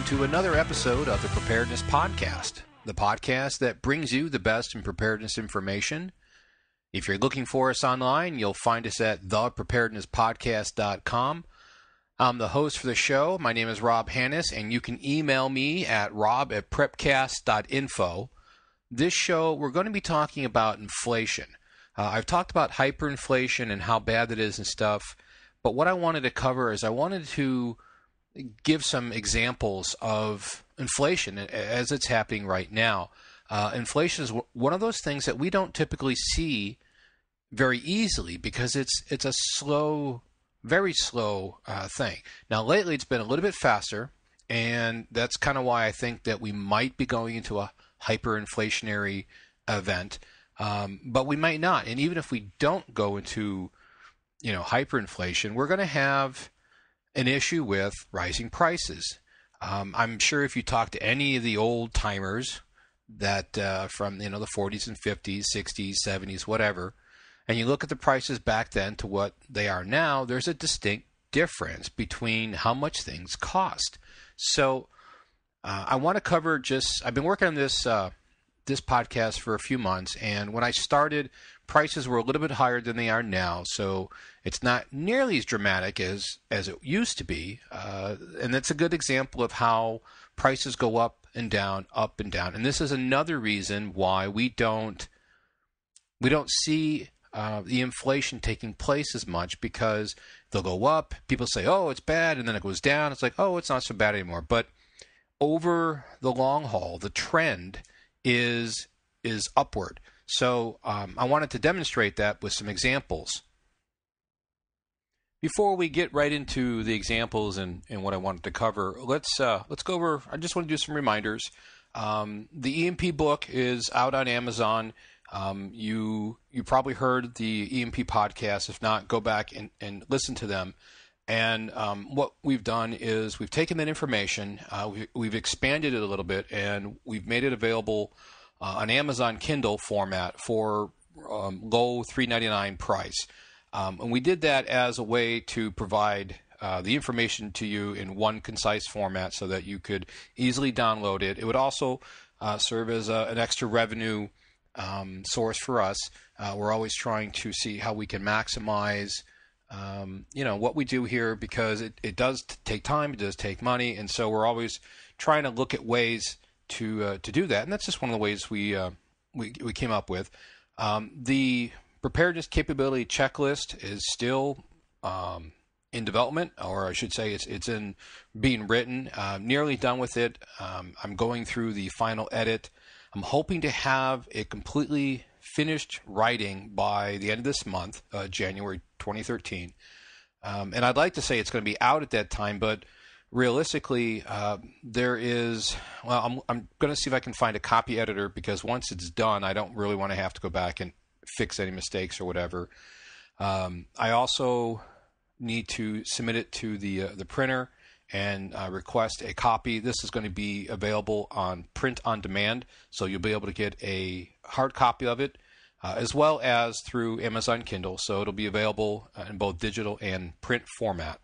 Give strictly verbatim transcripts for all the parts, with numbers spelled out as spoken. welcome to another episode of The Preparedness Podcast, the podcast that brings you the best in preparedness information. If you're looking for us online, you'll find us at the preparedness podcast dot com. I'm the host for the show. My name is Rob Hannis, and you can email me at rob at prepcast dot info. This show, we're going to be talking about inflation. Uh, I've talked about hyperinflation and how bad that is and stuff, but what I wanted to cover is I wanted to give some examples of inflation as it's happening right now. Uh, inflation is one of those things that we don't typically see very easily because it's it's a slow, very slow uh, thing. Now, lately, it's been a little bit faster, and that's kind of why I think that we might be going into a hyperinflationary event, um, but we might not. And even if we don't go into, you know, hyperinflation, we're going to have an issue with rising prices. Um, I'm sure if you talk to any of the old timers that uh, from, you know, the forties and fifties, sixties, seventies, whatever, and you look at the prices back then to what they are now, there's a distinct difference between how much things cost. So uh, I want to cover just, I've been working on this uh, this podcast for a few months, and when I started, prices were a little bit higher than they are now, so it's not nearly as dramatic as, as it used to be. Uh, and that's a good example of how prices go up and down, up and down. And this is another reason why we don't we don't see uh, the inflation taking place as much, because they'll go up, people say, oh, it's bad, and then it goes down. It's like, oh, it's not so bad anymore. But over the long haul, the trend is is upward. So um, I wanted to demonstrate that with some examples. Before we get right into the examples and, and what I wanted to cover, let's uh, let's go over, I just want to do some reminders. Um, the E M P book is out on Amazon. Um, you you probably heard the E M P podcast. If not, go back and, and listen to them. And um, what we've done is we've taken that information, uh, we, we've expanded it a little bit, and we've made it available Uh, an Amazon Kindle format for um, low three ninety-nine price. Um, and we did that as a way to provide uh, the information to you in one concise format so that you could easily download it. It would also uh, serve as a, an extra revenue um, source for us. Uh, we're always trying to see how we can maximize um, you know, what we do here, because it, it does t- take time, it does take money, and so we're always trying to look at ways to uh, to do that, and that's just one of the ways we uh, we, we came up with. Um, the preparedness capability checklist is still um, in development, or I should say, it's it's in being written. Uh, nearly done with it. Um, I'm going through the final edit. I'm hoping to have it completely finished writing by the end of this month, uh, January twenty thirteen, um, and I'd like to say it's going to be out at that time, but realistically, uh, there is, well, I'm, I'm going to see if I can find a copy editor, because once it's done, I don't really want to have to go back and fix any mistakes or whatever. Um, I also need to submit it to the, uh, the printer and uh, request a copy. This is going to be available on print on demand, so you'll be able to get a hard copy of it, uh, as well as through Amazon Kindle. So it'll be available in both digital and print format.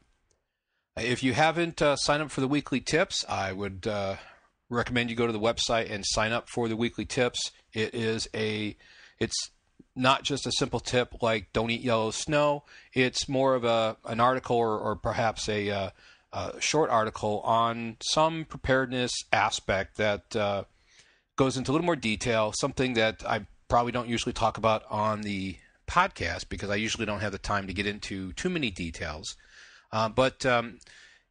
If you haven't uh, signed up for the weekly tips, I would uh, recommend you go to the website and sign up for the weekly tips. It is a, it's not just a simple tip like don't eat yellow snow. It's more of a an article or, or perhaps a, uh, a short article on some preparedness aspect that uh, goes into a little more detail, something that I probably don't usually talk about on the podcast because I usually don't have the time to get into too many details. Uh, but um,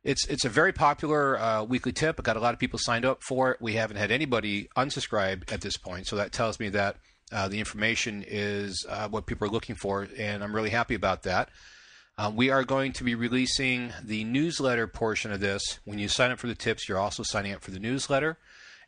it's it's a very popular uh, weekly tip. I got a lot of people signed up for it. We haven't had anybody unsubscribed at this point, so that tells me that uh, the information is uh, what people are looking for, and I'm really happy about that. Uh, we are going to be releasing the newsletter portion of this. When you sign up for the tips, you're also signing up for the newsletter,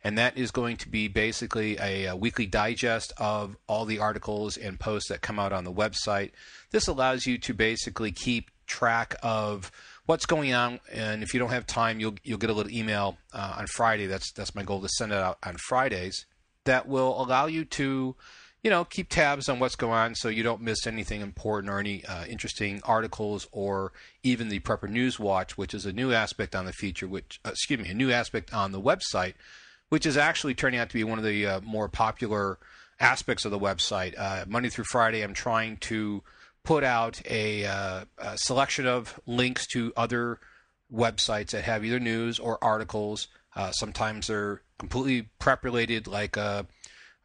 and that is going to be basically a, a weekly digest of all the articles and posts that come out on the website. This allows you to basically keep track of what's going on, and if you don't have time, you'll you'll get a little email uh, on Friday. That's that's my goal, to send it out on Fridays. That will allow you to you know, keep tabs on what's going on so you don't miss anything important or any uh, interesting articles, or even the Prepper News Watch, which is a new aspect on the feature, which uh, excuse me, a new aspect on the website, which is actually turning out to be one of the uh, more popular aspects of the website. Uh, Monday through Friday, I'm trying to put out a, uh, a selection of links to other websites that have either news or articles. Uh, sometimes they're completely prep related. Like uh,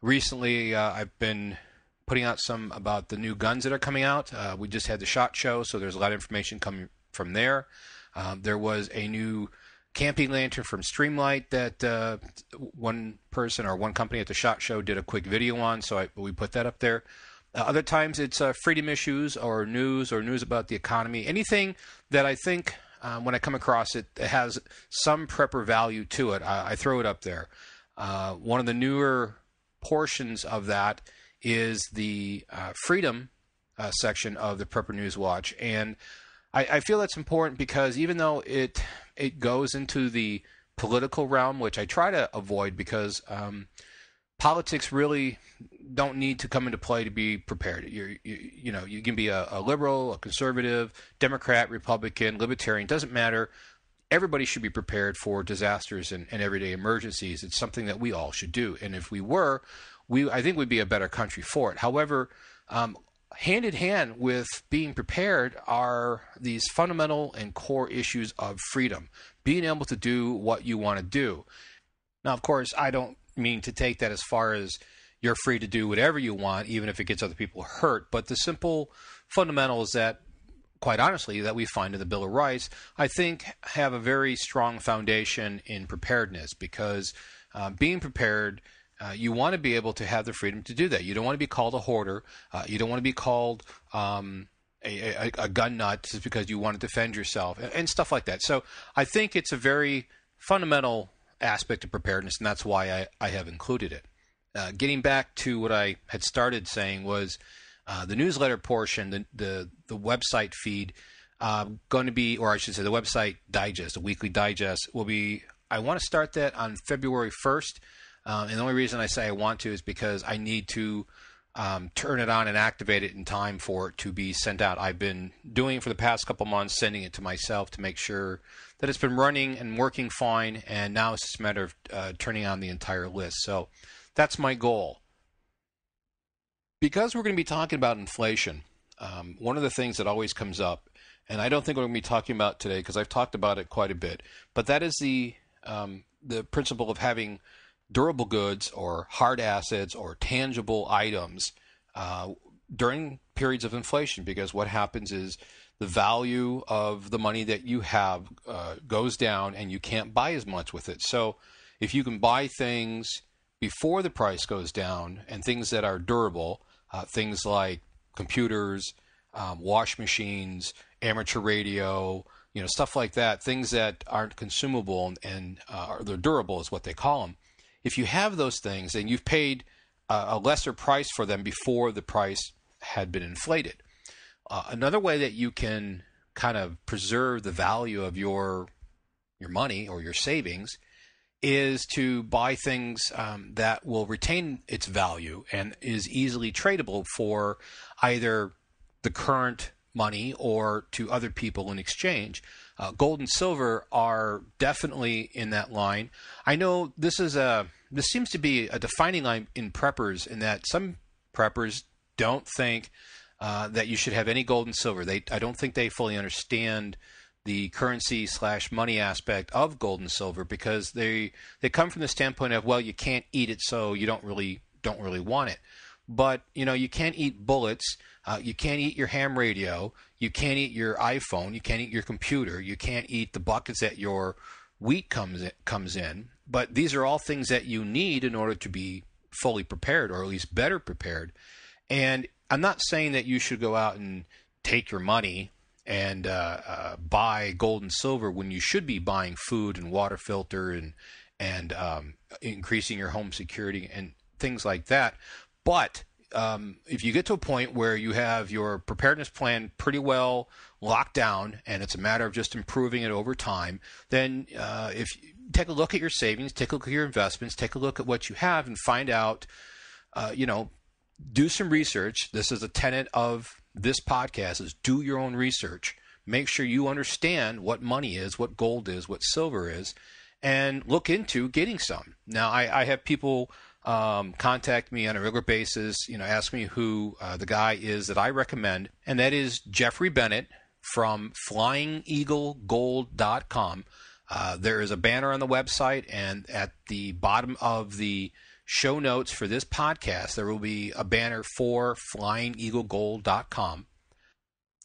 recently, uh, I've been putting out some about the new guns that are coming out. Uh, we just had the SHOT Show, so there's a lot of information coming from there. Um, there was a new camping lantern from Streamlight that uh, one person or one company at the SHOT Show did a quick video on, so I, we put that up there. Uh, other times it's uh, freedom issues or news or news about the economy, anything that I think um, when I come across it, it has some prepper value to it. I, I throw it up there. Uh, one of the newer portions of that is the uh, freedom uh, section of the Prepper News Watch, and I, I feel that's important because even though it it goes into the political realm, which I try to avoid because um, politics really don't need to come into play to be prepared. You're, you you know, you can be a, a liberal, a conservative, Democrat, Republican, Libertarian, doesn't matter. Everybody should be prepared for disasters and, and everyday emergencies. It's something that we all should do. And if we were, we I think we'd be a better country for it. However, um, hand in hand with being prepared are these fundamental and core issues of freedom, being able to do what you want to do. Now, of course, I don't mean to take that as far as you're free to do whatever you want, even if it gets other people hurt. But the simple fundamentals that, quite honestly, that we find in the Bill of Rights, I think have a very strong foundation in preparedness, because uh, being prepared, Uh, you want to be able to have the freedom to do that. You don't want to be called a hoarder. Uh, you don't want to be called um, a, a, a gun nut just because you want to defend yourself and, and stuff like that. So I think it's a very fundamental aspect of preparedness, and that's why I, I have included it. Uh, getting back to what I had started saying was uh, the newsletter portion, the the, the website feed, uh, going to be, or I should say the website digest, the weekly digest will be, I want to start that on February first. Um, and the only reason I say I want to is because I need to um, turn it on and activate it in time for it to be sent out. I've been doing it for the past couple months, sending it to myself to make sure that it's been running and working fine. And now it's just a matter of uh, turning on the entire list. So that's my goal. Because we're going to be talking about inflation, um, one of the things that always comes up, and I don't think we're going to be talking about today because I've talked about it quite a bit, but that is the um, the principle of having durable goods or hard assets or tangible items uh, during periods of inflation, because what happens is the value of the money that you have uh, goes down and you can't buy as much with it. So if you can buy things before the price goes down, and things that are durable, uh, things like computers, um, wash machines, amateur radio, you know, stuff like that, things that aren't consumable and, and uh, they're durable is what they call them. If you have those things and you've paid uh, a lesser price for them before the price had been inflated. Uh, another way that you can kind of preserve the value of your your money or your savings is to buy things um, that will retain its value and is easily tradable for either the current money or to other people in exchange. Uh, gold and silver are definitely in that line. I know this is a this seems to be a defining line in preppers, in that some preppers don't think uh, that you should have any gold and silver. They I don't think they fully understand the currency slash money aspect of gold and silver, because they they come from the standpoint of, well, you can't eat it, so you don't really don't really want it. But you know, you can't eat bullets. Uh, you can't eat your ham radio. You can't eat your iPhone. You can't eat your computer. You can't eat the buckets that your wheat comes in, comes in. But these are all things that you need in order to be fully prepared, or at least better prepared. And I'm not saying that you should go out and take your money and uh, uh, buy gold and silver when you should be buying food and water filter and and um, increasing your home security and things like that. But um, if you get to a point where you have your preparedness plan pretty well locked down, and it's a matter of just improving it over time, then uh, if you take a look at your savings, take a look at your investments, take a look at what you have, and find out, uh, you know, do some research. This is a tenet of this podcast, is do your own research. Make sure you understand what money is, what gold is, what silver is, and look into getting some. Now, I, I have people um, contact me on a regular basis, you know, ask me who uh, the guy is that I recommend, and that is Jeffrey Bennett from flying eagle gold dot com. Uh, there is a banner on the website, and at the bottom of the show notes for this podcast, there will be a banner for flying eagle gold dot com.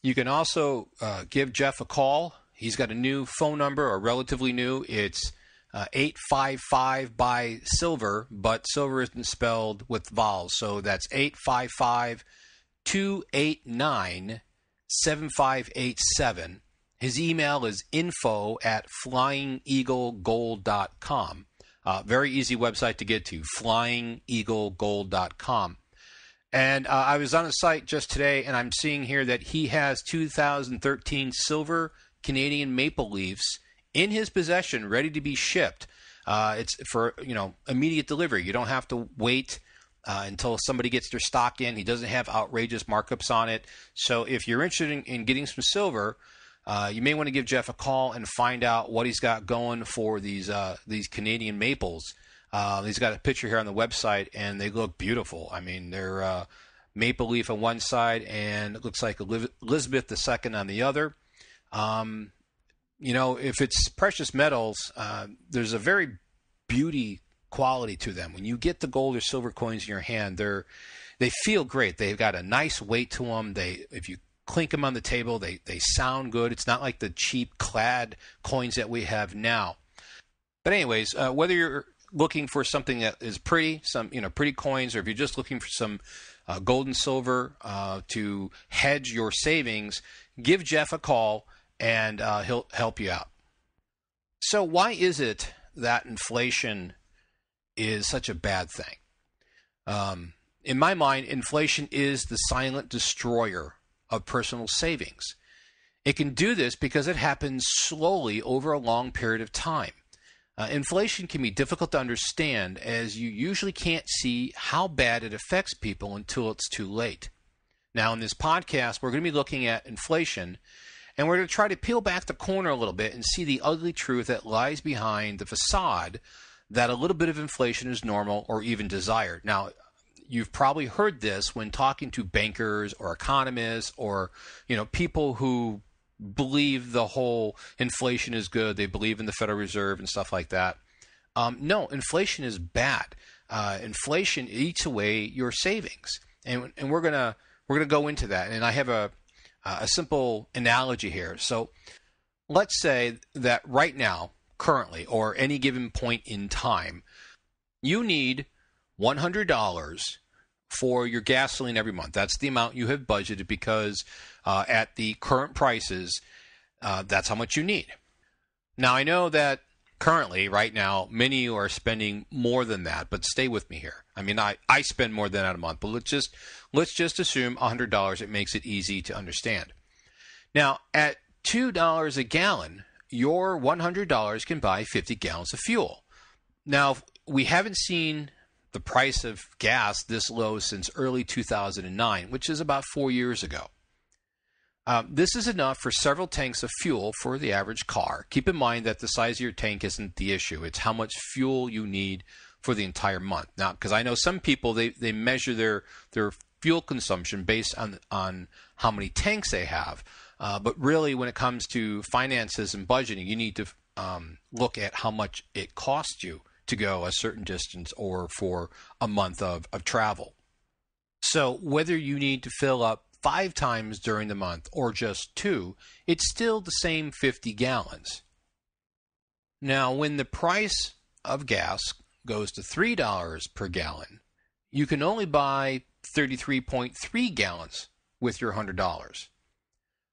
You can also uh, give Jeff a call. He's got a new phone number, or relatively new. It's uh, eight five five by Silver, but Silver isn't spelled with vowels. So that's eight five five, two eight nine, seven five eight seven. His email is info at flying eagle gold dot com. Uh, very easy website to get to, flying eagle gold dot com. And uh, I was on a site just today, and I'm seeing here that he has two thousand thirteen silver Canadian maple leaves in his possession, ready to be shipped. Uh, it's for, you know, immediate delivery. You don't have to wait uh, until somebody gets their stock in. He doesn't have outrageous markups on it. So if you're interested in, in getting some silver, uh, you may want to give Jeff a call and find out what he's got going for these uh, these Canadian maples. Uh, he's got a picture here on the website, and they look beautiful. I mean, they're uh, maple leaf on one side, and it looks like Elizabeth the Second on the other. Um, you know, if it's precious metals, uh, there's a very beauty quality to them. When you get the gold or silver coins in your hand, they're they feel great. They've got a nice weight to them. They, if you clink them on the table, they they sound good. It's not like the cheap clad coins that we have now. But anyways, uh, whether you're looking for something that is pretty, some, you know, pretty coins, or if you're just looking for some uh, gold and silver uh, to hedge your savings, give Jeff a call, and uh, he'll help you out. So why is it that inflation is such a bad thing? Um, in my mind, inflation is the silent destroyer of personal savings. It can do this because it happens slowly over a long period of time. Uh, inflation can be difficult to understand, as you usually can't see how bad it affects people until it's too late. Now, in this podcast, we're going to be looking at inflation, and we're going to try to peel back the corner a little bit and see the ugly truth that lies behind the facade that a little bit of inflation is normal or even desired. Now, you've probably heard this when talking to bankers or economists, or, you know, people who believe the whole inflation is good. They believe in the Federal Reserve and stuff like that. Um, no, inflation is bad. Uh, inflation eats away your savings, and and we're gonna we're gonna go into that. And I have a a simple analogy here. So let's say that right now, currently, or any given point in time, you need one hundred dollars for your gasoline every month. That's the amount you have budgeted, because uh, at the current prices, uh, that's how much you need. Now, I know that currently, right now, many are spending more than that, but stay with me here. I mean, I, I spend more than that a month, but let's just, let's just assume one hundred dollars. It makes it easy to understand. Now, at two dollars a gallon, your one hundred dollars can buy fifty gallons of fuel. Now, we haven't seen the price of gas this low since early two thousand nine, which is about four years ago. Um, this is enough for several tanks of fuel for the average car. Keep in mind that the size of your tank isn't the issue. It's how much fuel you need for the entire month. Now, because I know some people, they, they measure their their fuel consumption based on, on how many tanks they have. Uh, but really, when it comes to finances and budgeting, you need to um, look at how much it costs you to go a certain distance, or for a month of, of travel. So whether you need to fill up five times during the month or just two, it's still the same fifty gallons. Now, when the price of gas goes to three dollars per gallon, you can only buy thirty-three point three gallons with your one hundred dollars.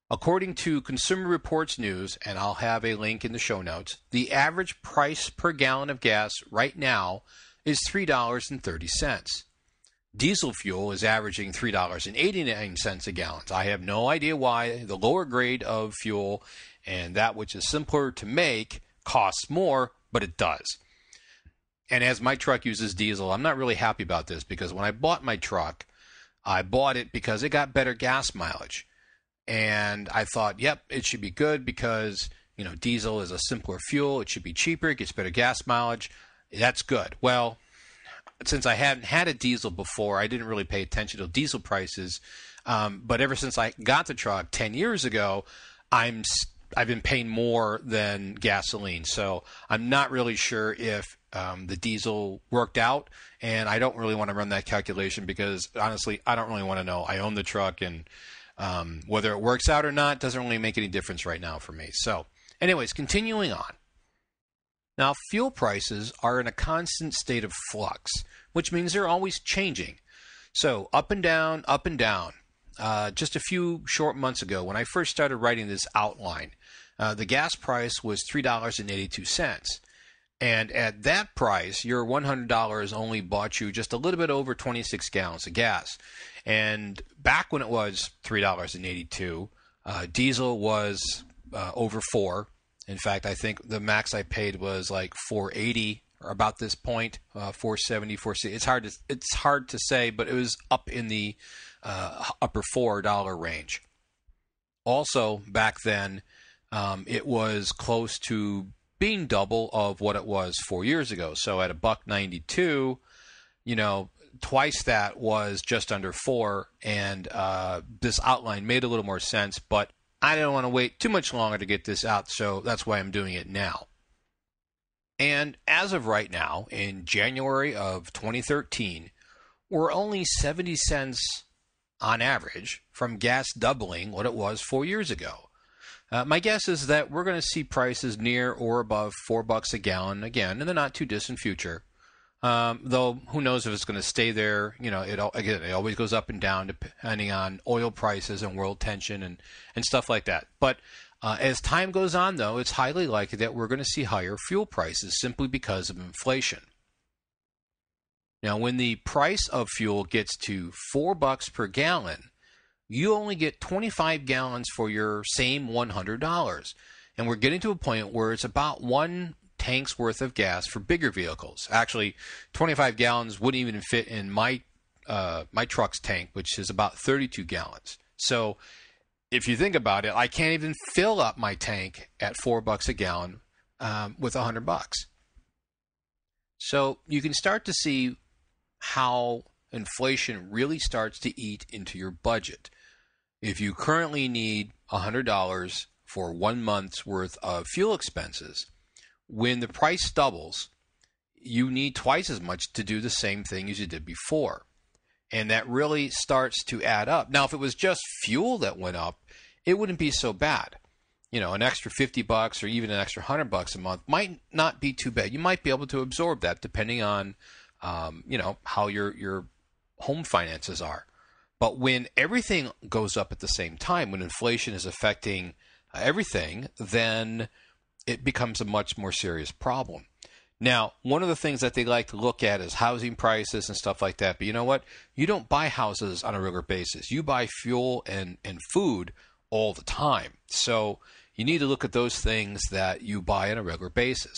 According to Consumer Reports News, and I'll have a link in the show notes, the average price per gallon of gas right now is three dollars and thirty cents. Diesel fuel is averaging three dollars and eighty-nine cents a gallon. I have no idea why the lower grade of fuel, and that which is simpler to make, costs more, but it does. And as my truck uses diesel, I'm not really happy about this, because when I bought my truck, I bought it because it got better gas mileage. And I thought, yep, it should be good because, you know, diesel is a simpler fuel. It should be cheaper. It gets better gas mileage. That's good. Well, since I hadn't had a diesel before, I didn't really pay attention to diesel prices. Um, but ever since I got the truck ten years ago, I'm I've been paying more than gasoline. So I'm not really sure if um, the diesel worked out. And I don't really want to run that calculation because, honestly, I don't really want to know. I own the truck, and um, whether it works out or not doesn't really make any difference right now for me. So anyways, continuing on. Now, fuel prices are in a constant state of flux, which means they're always changing. So up and down, up and down. Uh, just a few short months ago, when I first started writing this outline, uh, the gas price was three dollars and eighty-two cents. And at that price, your one hundred dollars only bought you just a little bit over twenty-six gallons of gas. And back when it was three dollars and eighty-two cents, uh, diesel was uh, over four. In fact, I think the max I paid was like four eighty or about this point, uh, four seventy, four sixty. It's hard to it's hard to say, but it was up in the uh, upper four dollar range. Also, back then, um, it was close to being double of what it was four years ago. So at a buck ninety-two, you know, twice that was just under four, and uh, this outline made a little more sense, but I don't want to wait too much longer to get this out, so that's why I'm doing it now. And as of right now, in January of twenty thirteen, we're only seventy cents on average from gas doubling what it was four years ago. Uh, my guess is that we're going to see prices near or above four bucks a gallon again in the not too distant future. Um, though who knows if it's going to stay there. You know, it again, it always goes up and down depending on oil prices and world tension and, and stuff like that. But uh, as time goes on, though, it's highly likely that we're going to see higher fuel prices simply because of inflation. Now, when the price of fuel gets to four bucks per gallon, you only get twenty-five gallons for your same one hundred dollars. And we're getting to a point where it's about one tank's worth of gas for bigger vehicles. Actually, twenty-five gallons wouldn't even fit in my uh, my truck's tank, which is about thirty-two gallons. So if you think about it, I can't even fill up my tank at four bucks a gallon um, with a hundred bucks. So you can start to see how inflation really starts to eat into your budget. If you currently need a hundred dollars for one month's worth of fuel expenses, when the price doubles, you need twice as much to do the same thing as you did before. And that really starts to add up. Now, if it was just fuel that went up, it wouldn't be so bad. You know, an extra fifty bucks or even an extra a hundred bucks a month might not be too bad. You might be able to absorb that depending on, um, you know, how your, your home finances are. But when everything goes up at the same time, when inflation is affecting everything, then it becomes a much more serious problem. Now, one of the things that they like to look at is housing prices and stuff like that. But you know what? You don't buy houses on a regular basis. You buy fuel and, and food all the time. So you need to look at those things that you buy on a regular basis.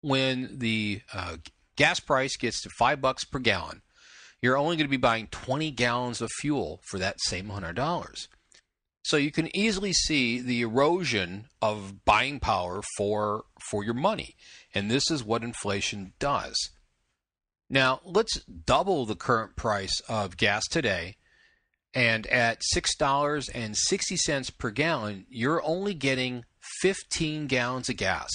When the uh, gas price gets to five bucks per gallon, you're only going to be buying twenty gallons of fuel for that same one hundred dollars. So you can easily see the erosion of buying power for, for your money. And this is what inflation does. Now, let's double the current price of gas today. And at six dollars and sixty cents per gallon, you're only getting fifteen gallons of gas.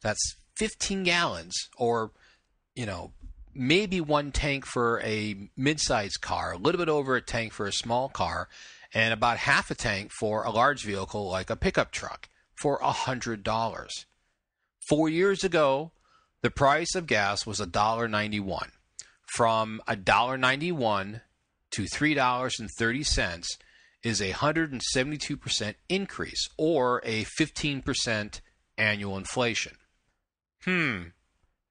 That's fifteen gallons, or, you know, maybe one tank for a mid-sized car, a little bit over a tank for a small car, and about half a tank for a large vehicle like a pickup truck for a hundred dollars. Four years ago, the price of gas was a dollar ninety-one. From a dollar ninety-one to three dollars and thirty cents is a one hundred seventy-two percent increase, or a fifteen percent annual inflation. Hmm,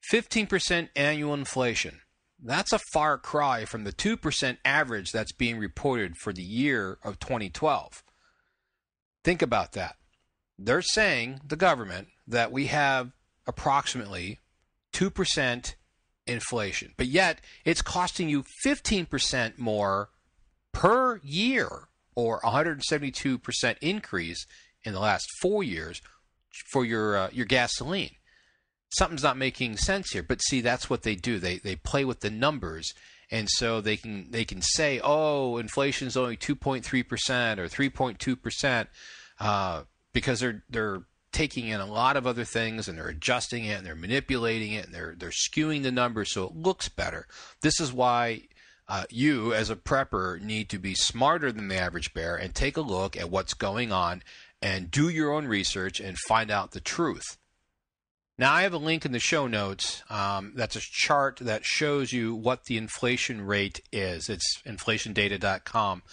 fifteen percent annual inflation. That's a far cry from the two percent average that's being reported for the year of twenty twelve. Think about that. They're saying, the government, that we have approximately two percent inflation. But yet it's costing you fifteen percent more per year, or one hundred seventy-two percent increase in the last four years for your uh, your gasoline. Something's not making sense here. But see, that's what they do. They they play with the numbers. And so they can they can say, oh, inflation's only two point three percent or three point two percent uh, because they're they're taking in a lot of other things, and they're adjusting it, and they're manipulating it, and they're they're skewing the numbers so it looks better. This is why uh, you as a prepper need to be smarter than the average bear and take a look at what's going on and do your own research and find out the truth. Now, I have a link in the show notes um, that's a chart that shows you what the inflation rate is. It's inflation data dot com.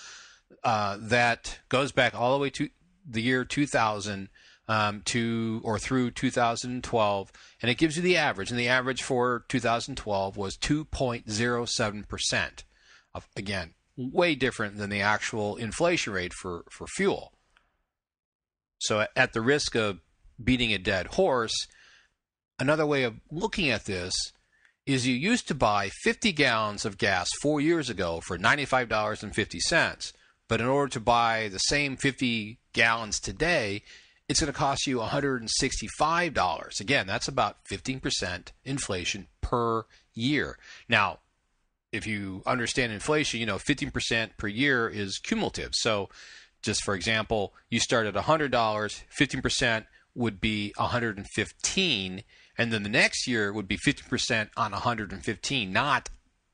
Uh, that goes back all the way to the year two thousand um, to or through two thousand twelve, and it gives you the average. And the average for two thousand twelve was two point zero seven percent. Again, way different than the actual inflation rate for, for fuel. So at the risk of beating a dead horse, another way of looking at this is you used to buy fifty gallons of gas four years ago for ninety-five dollars and fifty cents. But in order to buy the same fifty gallons today, it's going to cost you one hundred sixty-five dollars. Again, that's about fifteen percent inflation per year. Now, if you understand inflation, you know fifteen percent per year is cumulative. So just for example, you start at one hundred dollars, fifteen percent would be one hundred fifteen, and then the next year would be fifty percent on one hundred fifteen, not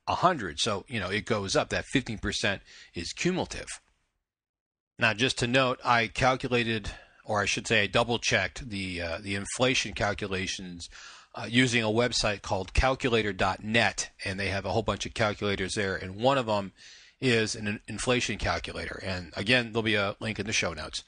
one hundred. So, you know, it goes up. That fifteen percent is cumulative. Now, just to note, I calculated, or I should say I double-checked the uh, the inflation calculations uh, using a website called calculator dot net, and they have a whole bunch of calculators there, and one of them is an inflation calculator. And again, there'll be a link in the show notes.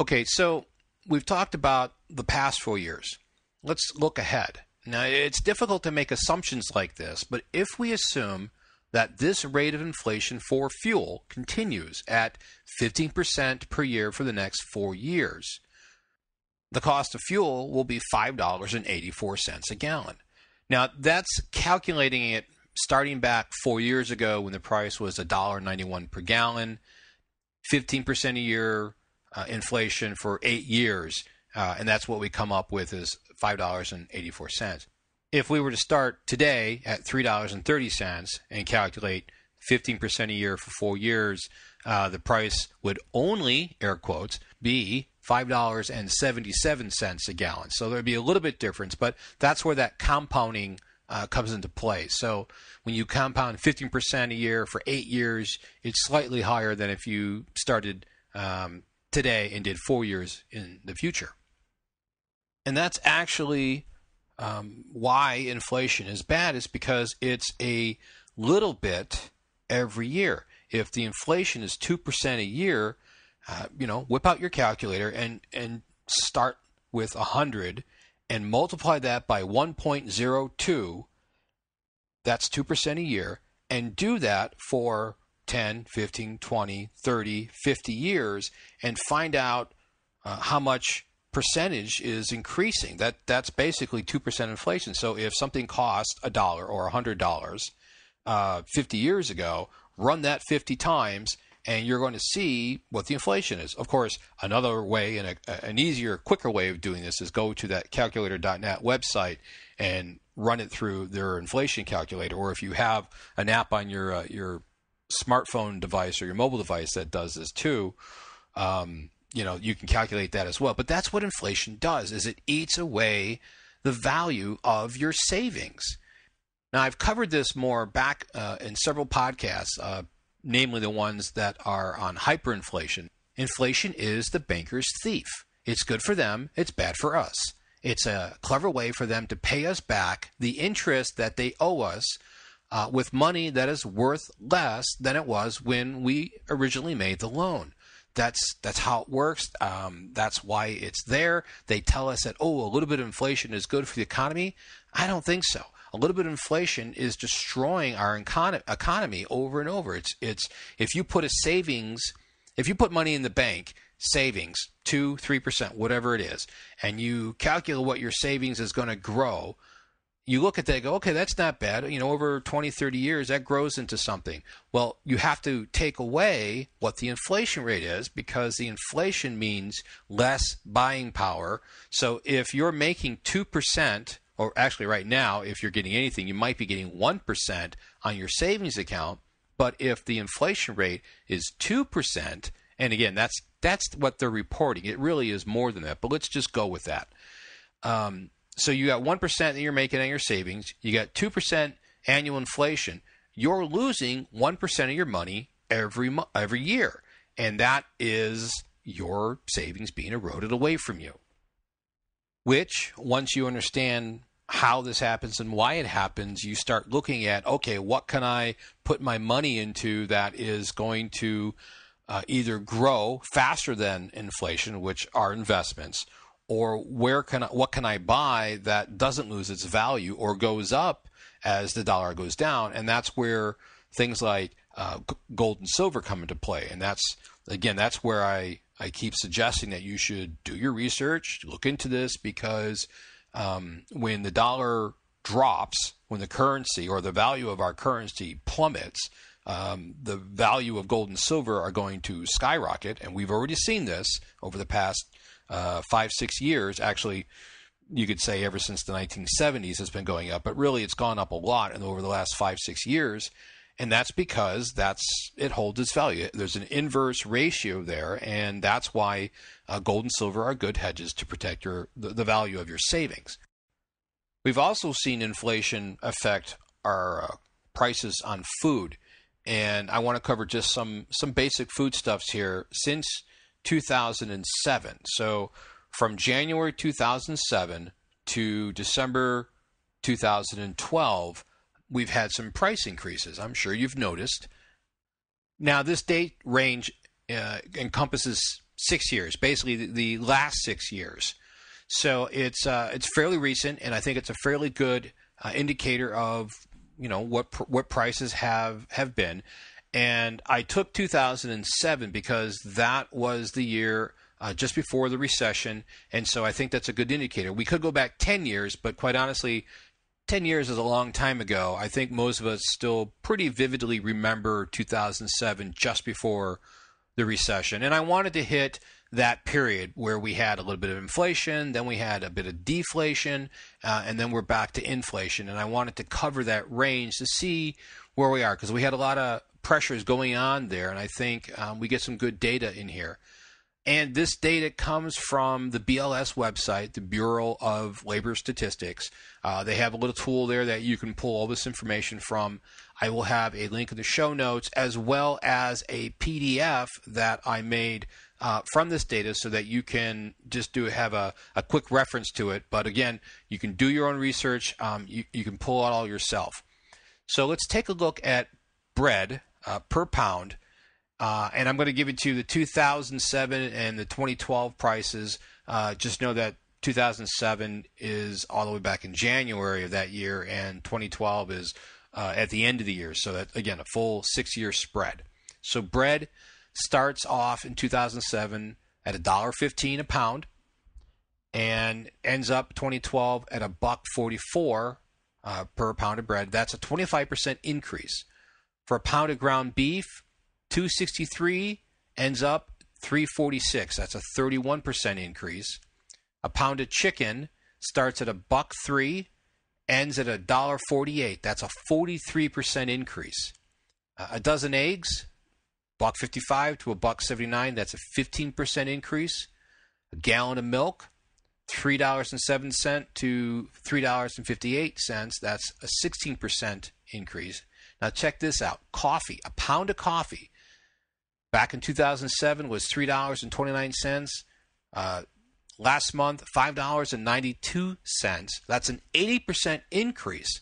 Okay, so we've talked about the past four years. Let's look ahead. Now, it's difficult to make assumptions like this, but if we assume that this rate of inflation for fuel continues at fifteen percent per year for the next four years, the cost of fuel will be five dollars and eighty-four cents a gallon. Now, that's calculating it starting back four years ago when the price was one dollar and ninety-one cents per gallon, fifteen percent a year, Uh, inflation for eight years, uh, and that's what we come up with is five dollars and eighty-four cents. If we were to start today at three dollars and thirty cents and calculate fifteen percent a year for four years, uh, the price would only, air quotes, be five dollars and seventy-seven cents a gallon. So there'd be a little bit difference, but that's where that compounding uh, comes into play. So when you compound fifteen percent a year for eight years, it's slightly higher than if you started um, today and did four years in the future. And that's actually um, why inflation is bad, is because it's a little bit every year. If the inflation is two percent a year, uh, you know, whip out your calculator and, and start with one hundred and multiply that by one point zero two. That's two percent a year, and do that for ten, fifteen, twenty, thirty, fifty years, and find out uh, how much percentage is increasing. That that's basically two percent inflation. So if something cost a dollar or one hundred dollars uh, fifty years ago, run that fifty times, and you're going to see what the inflation is. Of course, another way and a, an easier, quicker way of doing this is go to that calculator dot net website and run it through their inflation calculator. Or if you have an app on your uh, your smartphone device or your mobile device that does this too, um, you know, you can calculate that as well. But that's what inflation does, is it eats away the value of your savings. Now, I've covered this more back uh, in several podcasts, uh, namely the ones that are on hyperinflation. Inflation is the banker's thief. It's good for them. It's bad for us. It's a clever way for them to pay us back the interest that they owe us Uh, with money that is worth less than it was when we originally made the loan. That's that's how it works. Um, that's why it's there. They tell us that, oh, a little bit of inflation is good for the economy. I don't think so. A little bit of inflation is destroying our econ- economy over and over. It's it's if you put a savings, if you put money in the bank, savings two, three percent, whatever it is, and you calculate what your savings is going to grow. you look at that and go, okay, that's not bad. You know, over twenty, thirty years, that grows into something. Well, you have to take away what the inflation rate is, because the inflation means less buying power. So if you're making two percent, or actually right now, if you're getting anything, you might be getting one percent on your savings account. But if the inflation rate is two percent, and again, that's that's what they're reporting. It really is more than that, but let's just go with that. Um, so you got one percent that you're making on your savings. You got two percent annual inflation. You're losing one percent of your money every every year, and that is your savings being eroded away from you, which, once you understand how this happens and why it happens, you start looking at, okay, what can I put my money into that is going to uh, either grow faster than inflation, which are investments, or where can I, what can I buy that doesn't lose its value or goes up as the dollar goes down? And that's where things like uh, gold and silver come into play. And that's, again, that's where I, I keep suggesting that you should do your research, look into this, because um, when the dollar drops, when the currency or the value of our currency plummets, um, the value of gold and silver are going to skyrocket. And we've already seen this over the past uh, five, six years. Actually, you could say ever since the nineteen seventies it's been going up, but really it's gone up a lot over the last five, six years. And that's because that's it holds its value. There's an inverse ratio there, and that's why uh, gold and silver are good hedges to protect your the, the value of your savings. We've also seen inflation affect our uh, prices on food, and I want to cover just some some basic foodstuffs here since two thousand seven. So from January two thousand seven to December two thousand twelve. We've had some price increases. I'm sure you've noticed. Now, this date range uh, encompasses six years, basically the, the last six years. So it's uh, it's fairly recent, and I think it's a fairly good uh, indicator of, you know, what pr- what prices have have been. And I took two thousand seven because that was the year uh, just before the recession, and so I think that's a good indicator. We could go back ten years, but quite honestly, ten years is a long time ago. I think most of us still pretty vividly remember two thousand seven, just before the recession. And I wanted to hit that period where we had a little bit of inflation, then we had a bit of deflation, uh, and then we're back to inflation. And I wanted to cover that range to see where we are, because we had a lot of pressures going on there. And I think um, we get some good data in here. And this data comes from the B L S website, the Bureau of Labor Statistics. Uh, they have a little tool there that you can pull all this information from. I will have a link in the show notes, as well as a P D F that I made uh, from this data, so that you can just do have a, a quick reference to it. But again, you can do your own research. Um, you, you can pull it all yourself. So let's take a look at bread uh, per pound. Uh, and I'm going to give it to you the two thousand seven and the twenty twelve prices. Uh, just know that two thousand seven is all the way back in January of that year, and twenty twelve is uh, at the end of the year. So that, again, a full six-year spread. So bread starts off in two thousand seven at one dollar fifteen a pound, and ends up twenty twelve at a buck forty-four uh, per pound of bread. That's a twenty-five percent increase. For a pound of ground beef, two sixty-three ends up three forty-six. That's a thirty-one percent increase. A pound of chicken starts at a buck three, ends at a dollar forty-eight. That's a forty-three percent increase. Uh, a dozen eggs, buck fifty-five to a buck seventy-nine. That's a fifteen percent increase. A gallon of milk, three dollars and seven cent to three dollars and fifty-eight cents. That's a sixteen percent increase. Now check this out. Coffee, a pound of coffee, back in two thousand seven was three dollars and twenty-nine cents. Uh, last month, five dollars and ninety-two cents. That's an eighty percent increase.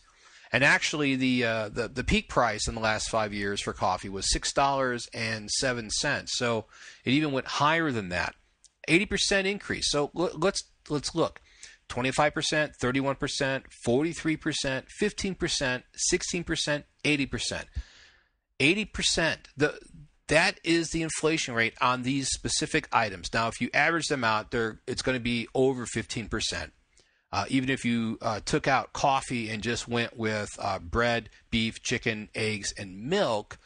And actually, the, uh, the the peak price in the last five years for coffee was six dollars and seven cents. So it even went higher than that. eighty percent increase. So l- let's let's look. twenty-five percent, thirty-one percent, forty-three percent, fifteen percent, sixteen percent, eighty percent. eighty percent. The That is the inflation rate on these specific items. Now, if you average them out, they're, it's going to be over fifteen percent. Uh, even if you uh, took out coffee and just went with uh, bread, beef, chicken, eggs, and milk,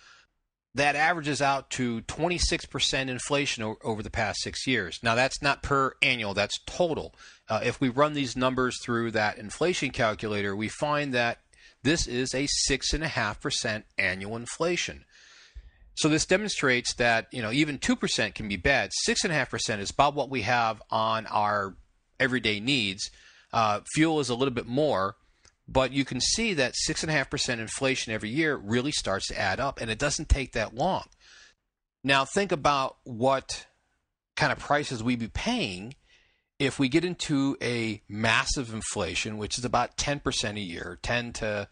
that averages out to twenty-six percent inflation o- over the past six years. Now, that's not per annual, that's total. Uh, if we run these numbers through that inflation calculator, we find that this is a six point five percent annual inflation. So this demonstrates that, you know, even two percent can be bad. six point five percent is about what we have on our everyday needs. Uh, fuel is a little bit more, but you can see that six point five percent inflation every year really starts to add up, and it doesn't take that long. Now think about what kind of prices we'd be paying if we get into a massive inflation, which is about ten percent a year, ten to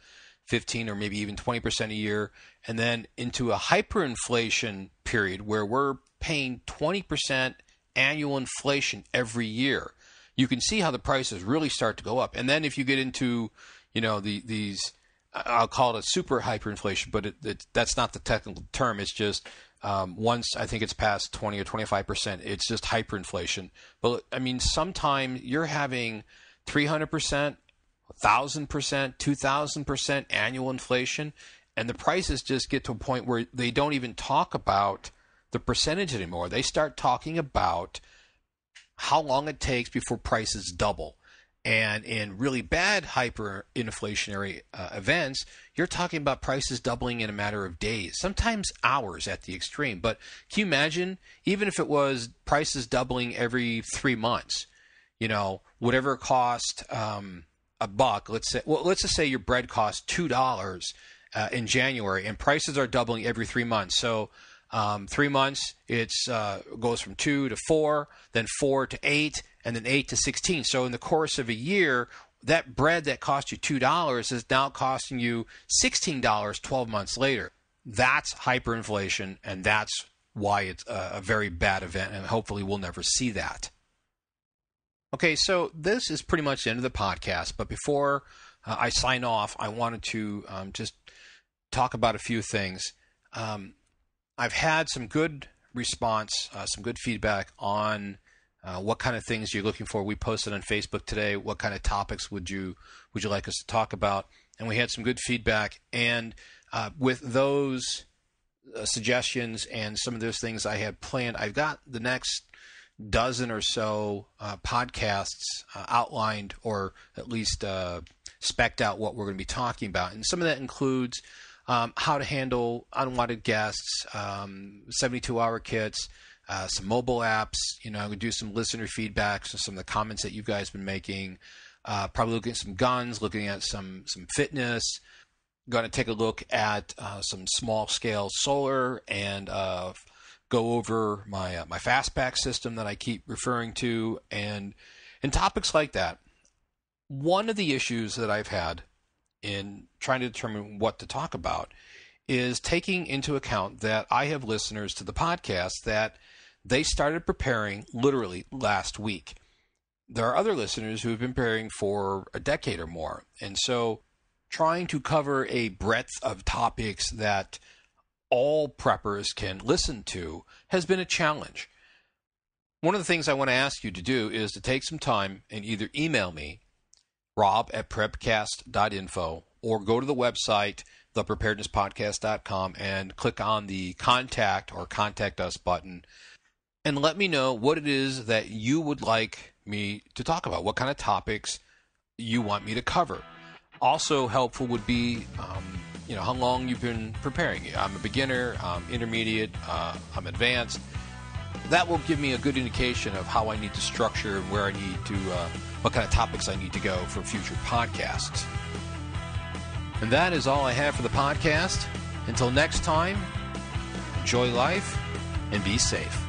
fifteen or maybe even twenty percent a year, and then into a hyperinflation period where we're paying twenty percent annual inflation every year. You can see how the prices really start to go up. And then if you get into, you know, the these, I'll call it a super hyperinflation, but it, it, that's not the technical term. It's just um, once I think it's past twenty or twenty-five percent, it's just hyperinflation. But I mean, sometimes you're having three hundred percent, one thousand percent, two thousand percent annual inflation, and the prices just get to a point where they don't even talk about the percentage anymore. They start talking about how long it takes before prices double. And in really bad hyperinflationary uh, events, you're talking about prices doubling in a matter of days, sometimes hours at the extreme. But can you imagine, even if it was prices doubling every three months, you know, whatever cost um, a buck, let's say, well, let's just say your bread costs two dollars uh, in January, and prices are doubling every three months. So Um, three months, it's uh, goes from two to four, then four to eight, and then eight to sixteen. So in the course of a year, that bread that cost you two dollars is now costing you sixteen dollars twelve months later. That's hyperinflation, and that's why it's a, a very bad event, and hopefully we'll never see that. Okay, so this is pretty much the end of the podcast, but before uh, I sign off, I wanted to um, just talk about a few things. Um, I've had some good response, uh, some good feedback on uh, what kind of things you're looking for. We posted on Facebook today, what kind of topics would you would you like us to talk about? And we had some good feedback. And uh, with those uh, suggestions and some of those things I had planned, I've got the next dozen or so uh, podcasts uh, outlined, or at least uh, spec'd out what we're going to be talking about. And some of that includes Um, how to handle unwanted guests, um, seventy-two hour kits, uh, some mobile apps. You know, I'm going to do some listener feedback, so some of the comments that you guys have been making. Uh, probably looking at some guns, looking at some some fitness. Going to take a look at uh, some small-scale solar and uh, go over my uh, my fastback system that I keep referring to, and and topics like that. One of the issues that I've had in trying to determine what to talk about is taking into account that I have listeners to the podcast that they started preparing literally last week. There are other listeners who have been preparing for a decade or more. And so trying to cover a breadth of topics that all preppers can listen to has been a challenge. One of the things I want to ask you to do is to take some time and either email me, Rob at prepcast dot info, or go to the website, the preparedness podcast dot com, and click on the contact or contact us button, and let me know what it is that you would like me to talk about, what kind of topics you want me to cover. Also helpful would be, um, you know, how long you've been preparing. I'm a beginner, I'm intermediate, uh, I'm advanced. That will give me a good indication of how I need to structure and where I need to, uh, what kind of topics I need to go for future podcasts. And that is all I have for the podcast. Until next time, enjoy life and be safe.